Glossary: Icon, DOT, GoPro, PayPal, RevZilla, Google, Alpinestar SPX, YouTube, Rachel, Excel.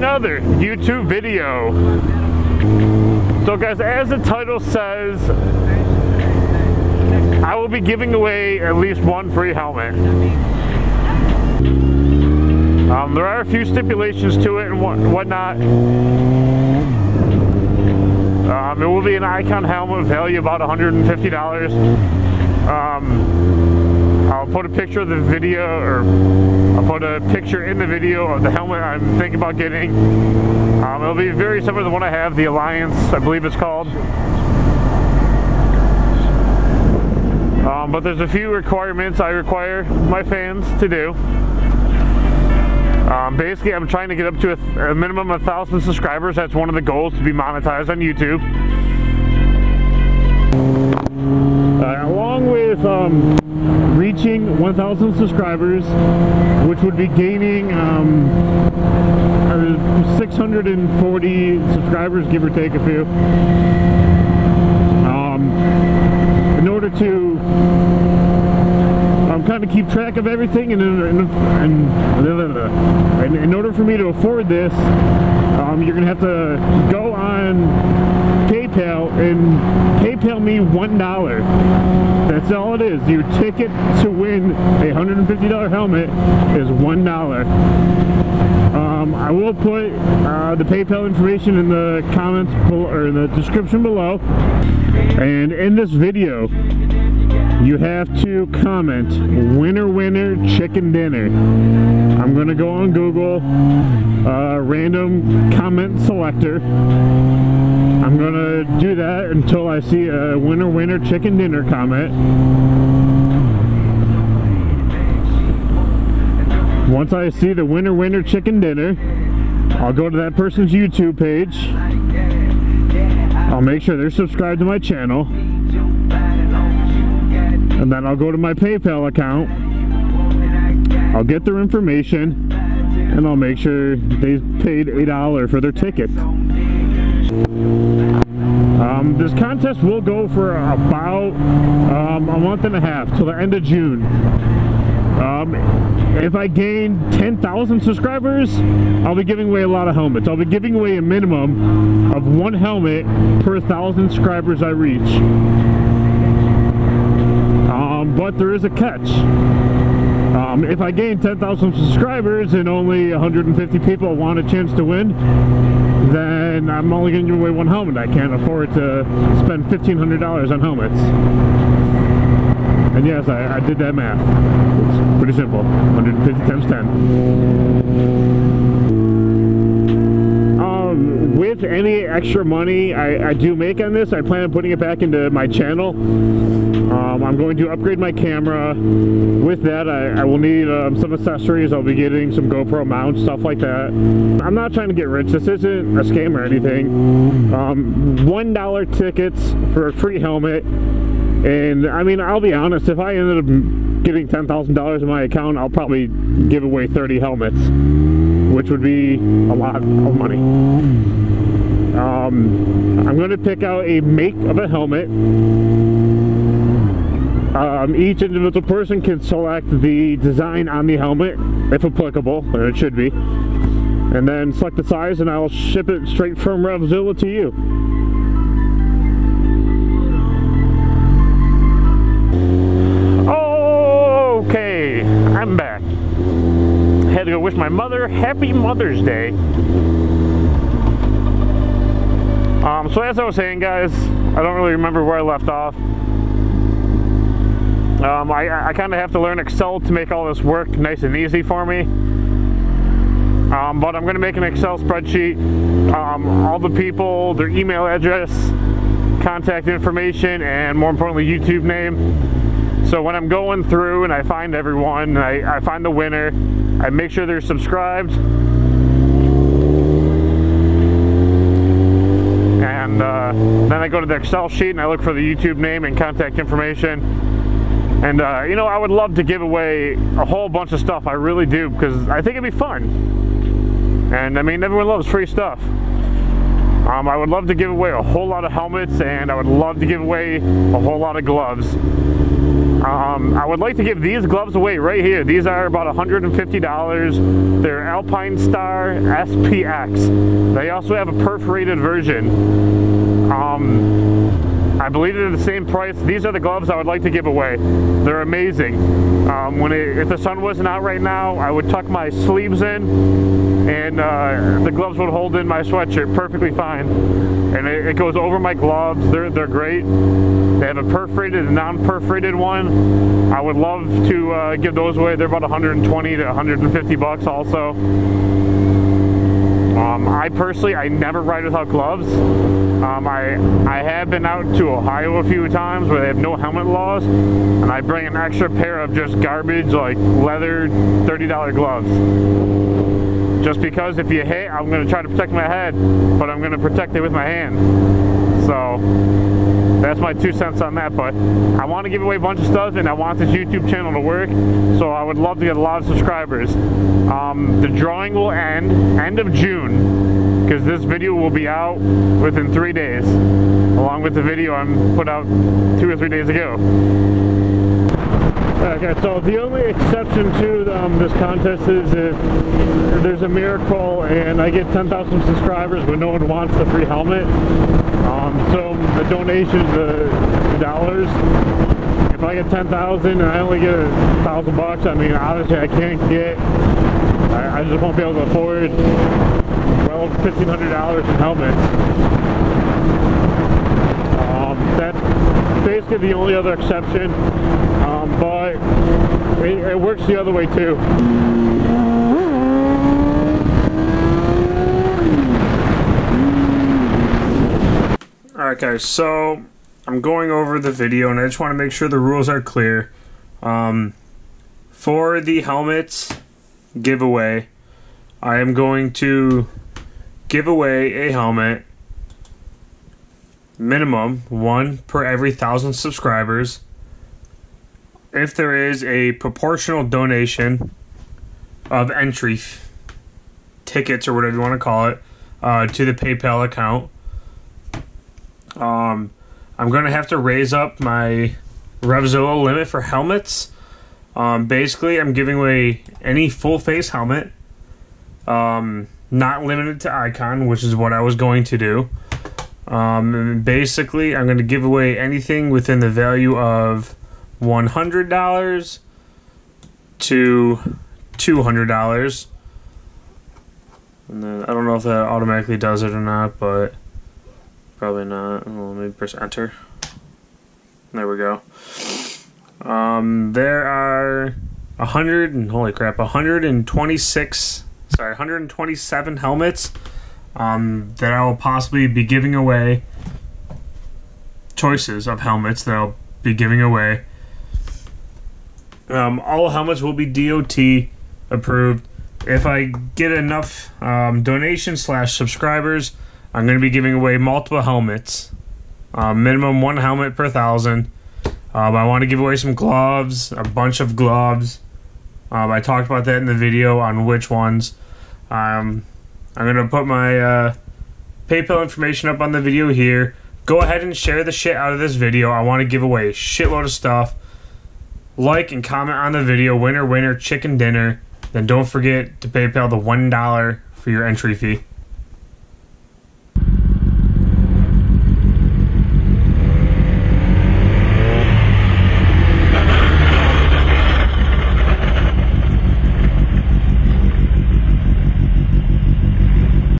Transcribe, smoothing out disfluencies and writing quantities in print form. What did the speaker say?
another YouTube video. So guys, as the title says, I will be giving away at least one free helmet. There are a few stipulations to it and whatnot. It will be an Icon helmet, value about $150. I'll put a picture of the video, or I'll put a picture in the video of the helmet I'm thinking about getting. It'll be very similar to the one I have, the Alliance, I believe it's called. But there's a few requirements I require my fans to do. Basically, I'm trying to get up to a minimum of 1,000 subscribers. That's one of the goals, to be monetized on YouTube. Along with reaching 1,000 subscribers, which would be gaining 640 subscribers, give or take a few. In order to kind of keep track of everything, and in order for me to afford this, you're gonna have to go on PayPal and PayPal me $1. That's all it is. Your ticket to win a $150 helmet is $1. I will put the PayPal information in the comments or in the description below, and in this video you have to comment "winner winner chicken dinner." I'm gonna go on Google, random comment selector. I'm gonna do that until I see a "winner winner chicken dinner" comment. Once I see the "winner winner chicken dinner," I'll go to that person's YouTube page. I'll make sure they're subscribed to my channel. And then I'll go to my PayPal account, I'll get their information, and I'll make sure they paid $1 for their ticket. This contest will go for about a month and a half, till the end of June. If I gain 10,000 subscribers, I'll be giving away a lot of helmets. I'll be giving away a minimum of one helmet per 1,000 subscribers I reach. But there is a catch. If I gain 10,000 subscribers and only 150 people want a chance to win, then I'm only going to give away one helmet. I can't afford to spend $1,500 on helmets. And yes, I did that math. It's pretty simple. 150 times 10. With any extra money I do make on this, I plan on putting it back into my channel. I'm going to upgrade my camera. With that, I will need some accessories. I'll be getting some GoPro mounts, stuff like that. I'm not trying to get rich. This isn't a scam or anything. $1 tickets for a free helmet. And I mean, I'll be honest, if I ended up getting $10,000 in my account, I'll probably give away 30 helmets, which would be a lot of money. I'm going to pick out a make of a helmet. Each individual person can select the design on the helmet, if applicable, and it should be, and then select the size, and I'll ship it straight from RevZilla to you. Okay, I'm back. I had to go wish my mother Happy Mother's Day. So as I was saying, guys, I don't really remember where I left off. I kind of have to learn Excel to make all this work nice and easy for me. But I'm going to make an Excel spreadsheet. All the people, their email address, contact information, and more importantly, YouTube name. So when I'm going through and I find everyone, I find the winner, I make sure they're subscribed. And then I go to the Excel sheet and I look for the YouTube name and contact information. And you know, I would love to give away a whole bunch of stuff. I really do, because I think it'd be fun. And I mean, everyone loves free stuff. I would love to give away a whole lot of helmets, and I would love to give away a whole lot of gloves. I would like to give these gloves away right here. These are about $150. They're Alpinestar SPX. They also have a perforated version. I believe they're the same price. These are the gloves I would like to give away. They're amazing. If the sun wasn't out right now, I would tuck my sleeves in and the gloves would hold in my sweatshirt perfectly fine. And it goes over my gloves. They're great. They have a perforated and non-perforated one. I would love to give those away. They're about 120 to 150 bucks also. I never ride without gloves. I have been out to Ohio a few times where they have no helmet laws, and I bring an extra pair of just garbage, like leather $30 gloves. Just because if you hit, I'm going to try to protect my head, but I'm going to protect it with my hand. So that's my 2 cents on that, but I want to give away a bunch of stuff and I want this YouTube channel to work, so I would love to get a lot of subscribers. The drawing will end of June, because this video will be out within 3 days, along with the video I put out 2 or 3 days ago. Okay, so the only exception to this contest is if there's a miracle and I get 10,000 subscribers but no one wants the free helmet. So the donations, the dollars, if I get 10,000 and I only get $1,000, I mean, obviously I can't get, I just won't be able to afford $1,500 in helmets. That's basically the only other exception, but it works the other way too. Alright guys, so I'm going over the video and I just want to make sure the rules are clear. For the helmets giveaway, I am going to give away a helmet, minimum one per every 1,000 subscribers. If there is a proportional donation of entry tickets or whatever you want to call it to the PayPal account, I'm going to have to raise up my RevZilla limit for helmets. Basically, I'm giving away any full face helmet. Not limited to Icon, which is what I was going to do. Basically, I'm going to give away anything within the value of $100 to $200. And then, I don't know if that automatically does it or not, but probably not. Well, let me press enter. There we go. There are 127 helmets that I will possibly be giving away. Choices of helmets that I'll be giving away. All helmets will be DOT approved. If I get enough donations / subscribers, I'm going to be giving away multiple helmets. Minimum one helmet per 1,000. I want to give away some gloves, a bunch of gloves. I talked about that in the video on which ones. I'm going to put my PayPal information up on the video here. Go ahead and share the shit out of this video. I want to give away a shitload of stuff. Like and comment on the video. Winner, winner, chicken dinner. Then don't forget to PayPal the $1 for your entry fee.